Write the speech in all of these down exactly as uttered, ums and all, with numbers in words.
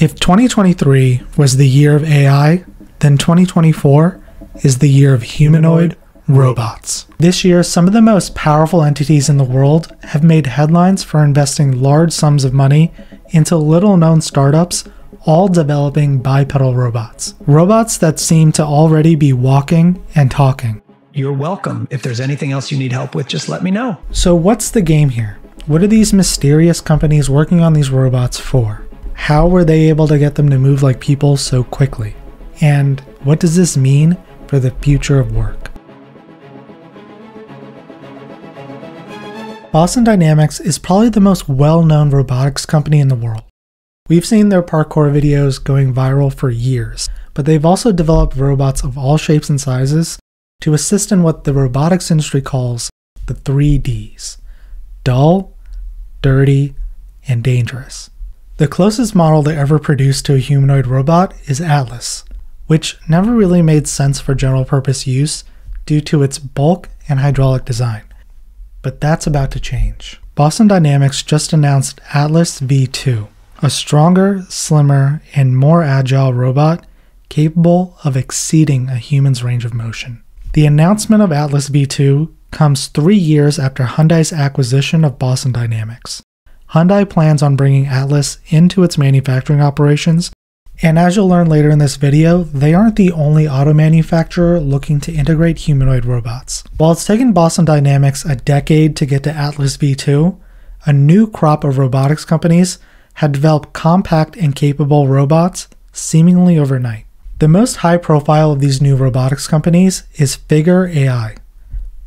If twenty twenty-three was the year of A I, then twenty twenty-four is the year of humanoid robots. This year, some of the most powerful entities in the world have made headlines for investing large sums of money into little-known startups, all developing bipedal robots. Robots that seem to already be walking and talking. You're welcome. If there's anything else you need help with, just let me know. So what's the game here? What are these mysterious companies working on these robots for? How were they able to get them to move like people so quickly? And what does this mean for the future of work? Boston Dynamics is probably the most well-known robotics company in the world. We've seen their parkour videos going viral for years, but they've also developed robots of all shapes and sizes to assist in what the robotics industry calls the three Ds: dull, dirty, and dangerous. The closest model they ever produced to a humanoid robot is Atlas, which never really made sense for general purpose use due to its bulk and hydraulic design. But that's about to change. Boston Dynamics just announced Atlas V two, a stronger, slimmer, and more agile robot capable of exceeding a human's range of motion. The announcement of Atlas V two comes three years after Hyundai's acquisition of Boston Dynamics. Hyundai plans on bringing Atlas into its manufacturing operations, and as you'll learn later in this video, they aren't the only auto manufacturer looking to integrate humanoid robots. While it's taken Boston Dynamics a decade to get to Atlas V two, a new crop of robotics companies had developed compact and capable robots seemingly overnight. The most high profile of these new robotics companies is Figure A I.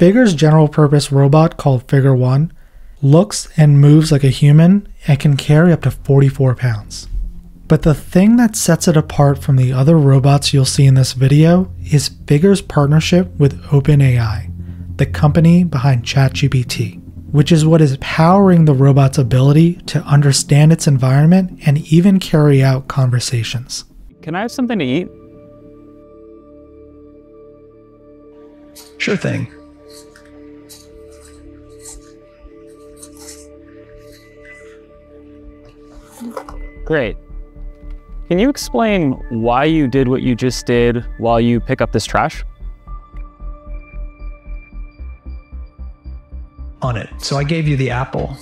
Figure's general purpose robot called Figure One looks and moves like a human and can carry up to forty-four pounds. But the thing that sets it apart from the other robots you'll see in this video is Figure's partnership with OpenAI, the company behind ChatGPT, which is what is powering the robot's ability to understand its environment and even carry out conversations. Can I have something to eat? Sure thing. Great. Can you explain why you did what you just did while you pick up this trash? On it. So I gave you the apple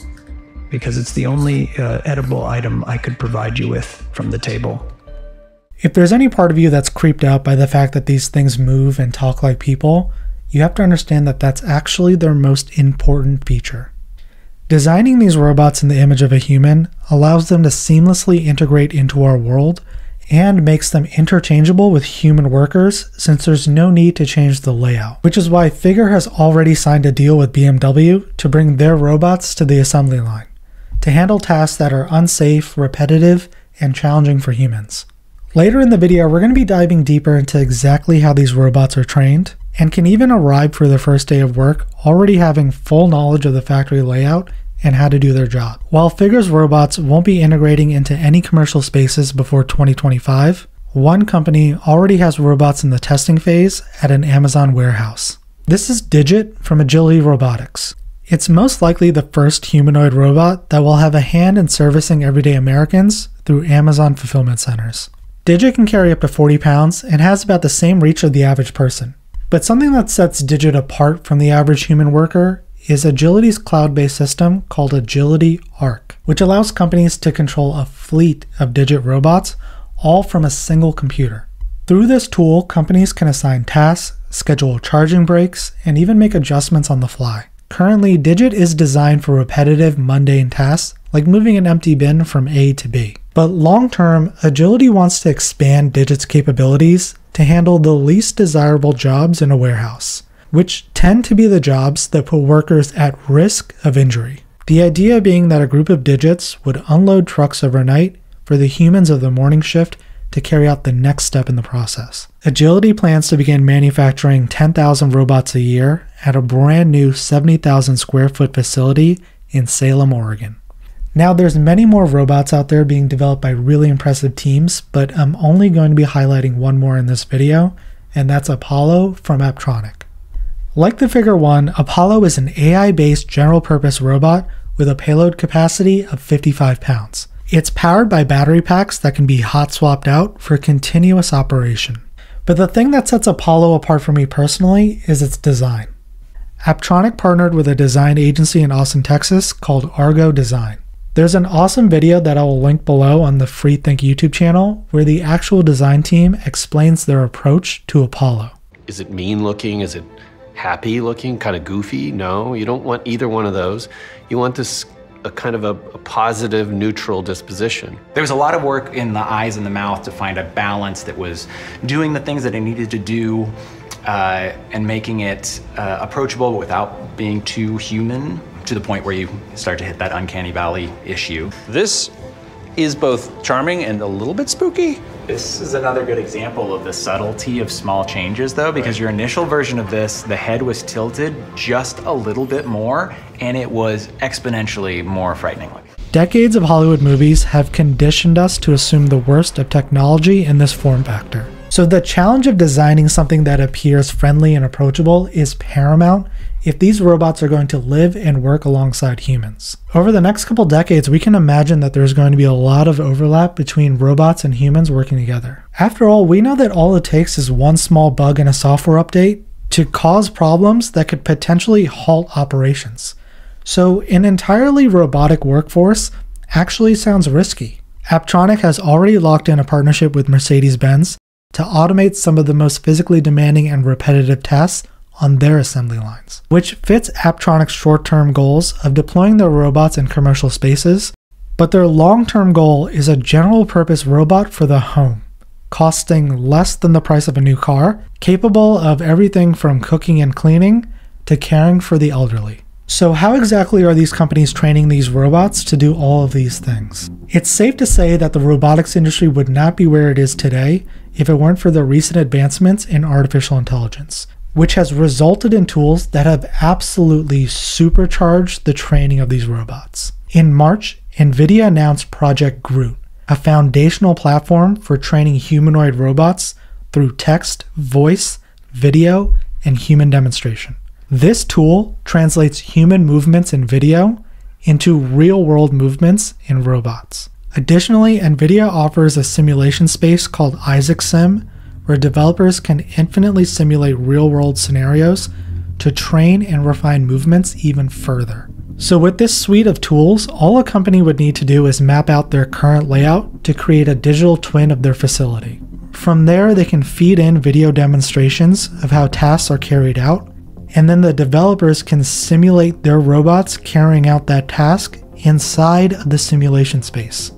because it's the only uh, edible item I could provide you with from the table. If there's any part of you that's creeped out by the fact that these things move and talk like people, you have to understand that that's actually their most important feature. Designing these robots in the image of a human allows them to seamlessly integrate into our world and makes them interchangeable with human workers since there's no need to change the layout, which is why Figure has already signed a deal with B M W to bring their robots to the assembly line to handle tasks that are unsafe, repetitive, and challenging for humans. Later in the video, we're going to be diving deeper into exactly how these robots are trained and can even arrive for their first day of work already having full knowledge of the factory layout and how to do their job. While Figure's robots won't be integrating into any commercial spaces before twenty twenty-five, one company already has robots in the testing phase at an Amazon warehouse. This is Digit from Agility Robotics. It's most likely the first humanoid robot that will have a hand in servicing everyday Americans through Amazon fulfillment centers. Digit can carry up to forty pounds and has about the same reach of the average person. But something that sets Digit apart from the average human worker is Agility's cloud-based system called Agility Arc, which allows companies to control a fleet of Digit robots, all from a single computer. Through this tool, companies can assign tasks, schedule charging breaks, and even make adjustments on the fly. Currently, Digit is designed for repetitive, mundane tasks, like moving an empty bin from A to B. But long-term, Agility wants to expand Digit's capabilities to handle the least desirable jobs in a warehouse, which tend to be the jobs that put workers at risk of injury. The idea being that a group of Digits would unload trucks overnight for the humans of the morning shift to carry out the next step in the process. Agility plans to begin manufacturing ten thousand robots a year at a brand new seventy thousand square foot facility in Salem, Oregon. Now, there's many more robots out there being developed by really impressive teams, but I'm only going to be highlighting one more in this video, and that's Apollo from Apptronik. Like the Figure One, Apollo is an A I-based general-purpose robot with a payload capacity of fifty-five pounds. It's powered by battery packs that can be hot swapped out for continuous operation. But the thing that sets Apollo apart for me personally is its design. Apptronic partnered with a design agency in Austin, Texas called Argo Design. There's an awesome video that I will link below on the Freethink YouTube channel where the actual design team explains their approach to Apollo. Is it mean looking? Is it happy looking? Kind of goofy? No, you don't want either one of those. You want this a kind of a, a positive, neutral disposition. There was a lot of work in the eyes and the mouth to find a balance that was doing the things that it needed to do uh, and making it uh, approachable but without being too human, to the point where you start to hit that uncanny valley issue. This is both charming and a little bit spooky. This is another good example of the subtlety of small changes though, because your initial version of this, the head was tilted just a little bit more and it was exponentially more frightening. Decades of Hollywood movies have conditioned us to assume the worst of technology in this form factor. So the challenge of designing something that appears friendly and approachable is paramount if these robots are going to live and work alongside humans. Over the next couple decades, we can imagine that there's going to be a lot of overlap between robots and humans working together. After all, we know that all it takes is one small bug in a software update to cause problems that could potentially halt operations. So an entirely robotic workforce actually sounds risky. Apptronic has already locked in a partnership with Mercedes-Benz to automate some of the most physically demanding and repetitive tasks on their assembly lines, which fits Apptronic's short-term goals of deploying their robots in commercial spaces, but their long-term goal is a general-purpose robot for the home, costing less than the price of a new car, capable of everything from cooking and cleaning to caring for the elderly. So how exactly are these companies training these robots to do all of these things? It's safe to say that the robotics industry would not be where it is today if it weren't for the recent advancements in artificial intelligence, which has resulted in tools that have absolutely supercharged the training of these robots. In March, NVIDIA announced Project Groot, a foundational platform for training humanoid robots through text, voice, video, and human demonstration. This tool translates human movements in video into real-world movements in robots. Additionally, NVIDIA offers a simulation space called Isaac Sim, where developers can infinitely simulate real-world scenarios to train and refine movements even further. So with this suite of tools, all a company would need to do is map out their current layout to create a digital twin of their facility. From there, they can feed in video demonstrations of how tasks are carried out, and then the developers can simulate their robots carrying out that task inside of the simulation space.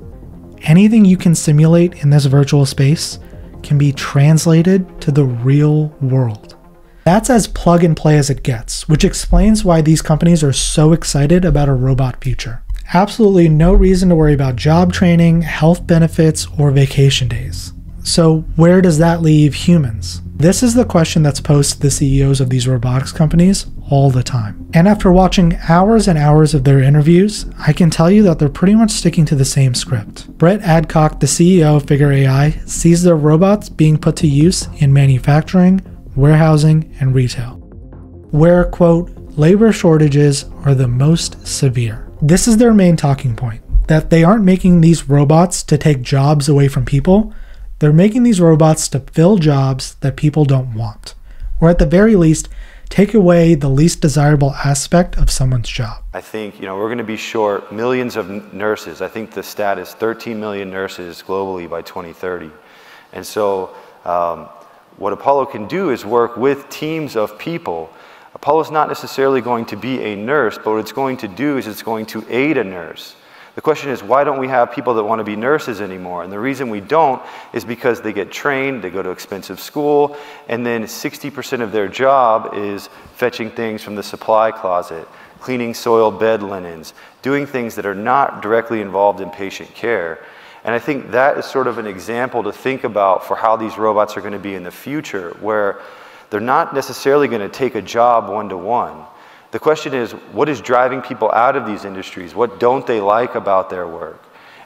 Anything you can simulate in this virtual space can be translated to the real world. That's as plug and play as it gets, which explains why these companies are so excited about a robot future. Absolutely no reason to worry about job training, health benefits, or vacation days. So where does that leave humans? This is the question that's posed to the C E Os of these robotics companies all the time. And after watching hours and hours of their interviews, I can tell you that they're pretty much sticking to the same script. Brett Adcock, the C E O of Figure A I, sees their robots being put to use in manufacturing, warehousing, and retail, where, quote, labor shortages are the most severe. This is their main talking point, that they aren't making these robots to take jobs away from people. They're making these robots to fill jobs that people don't want, or at the very least, take away the least desirable aspect of someone's job. I think, you know, we're gonna be short millions of nurses. I think the stat is thirteen million nurses globally by twenty thirty. And so um, what Apollo can do is work with teams of people. Apollo's not necessarily going to be a nurse, but what it's going to do is it's going to aid a nurse. The question is, why don't we have people that want to be nurses anymore? And the reason we don't is because they get trained, they go to expensive school, and then sixty percent of their job is fetching things from the supply closet, cleaning soiled bed linens, doing things that are not directly involved in patient care. And I think that is sort of an example to think about for how these robots are going to be in the future, where they're not necessarily going to take a job one-to-one. The question is, what is driving people out of these industries? What don't they like about their work?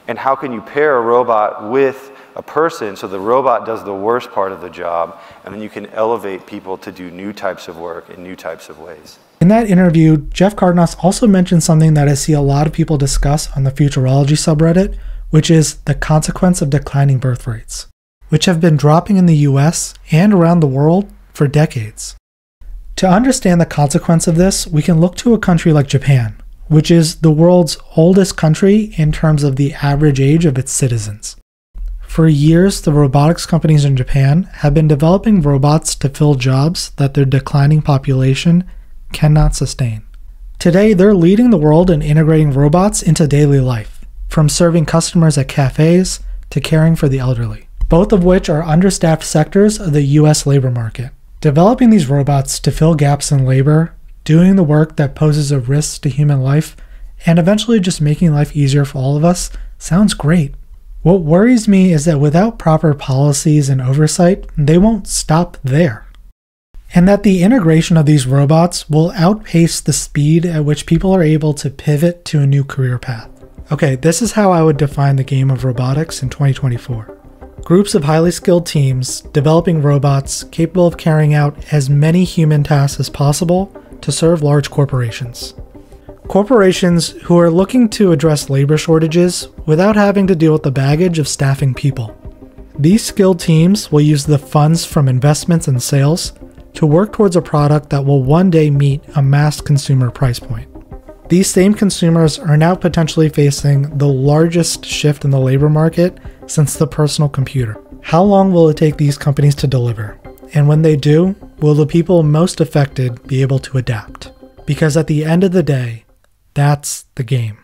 And how can you pair a robot with a person so the robot does the worst part of the job, and then you can elevate people to do new types of work in new types of ways? In that interview, Jeff Cardenas also mentioned something that I see a lot of people discuss on the Futurology subreddit, which is the consequence of declining birth rates, which have been dropping in the U S and around the world for decades. To understand the consequence of this, we can look to a country like Japan, which is the world's oldest country in terms of the average age of its citizens. For years, the robotics companies in Japan have been developing robots to fill jobs that their declining population cannot sustain. Today, they're leading the world in integrating robots into daily life, from serving customers at cafes to caring for the elderly, both of which are understaffed sectors of the U S labor market. Developing these robots to fill gaps in labor, doing the work that poses a risk to human life, and eventually just making life easier for all of us sounds great. What worries me is that without proper policies and oversight, they won't stop there, and that the integration of these robots will outpace the speed at which people are able to pivot to a new career path. Okay, this is how I would define the game of robotics in twenty twenty-four. Groups of highly skilled teams developing robots capable of carrying out as many human tasks as possible to serve large corporations. Corporations who are looking to address labor shortages without having to deal with the baggage of staffing people. These skilled teams will use the funds from investments and sales to work towards a product that will one day meet a mass consumer price point. These same consumers are now potentially facing the largest shift in the labor market since the personal computer. How long will it take these companies to deliver? And when they do, will the people most affected be able to adapt? Because at the end of the day, that's the game.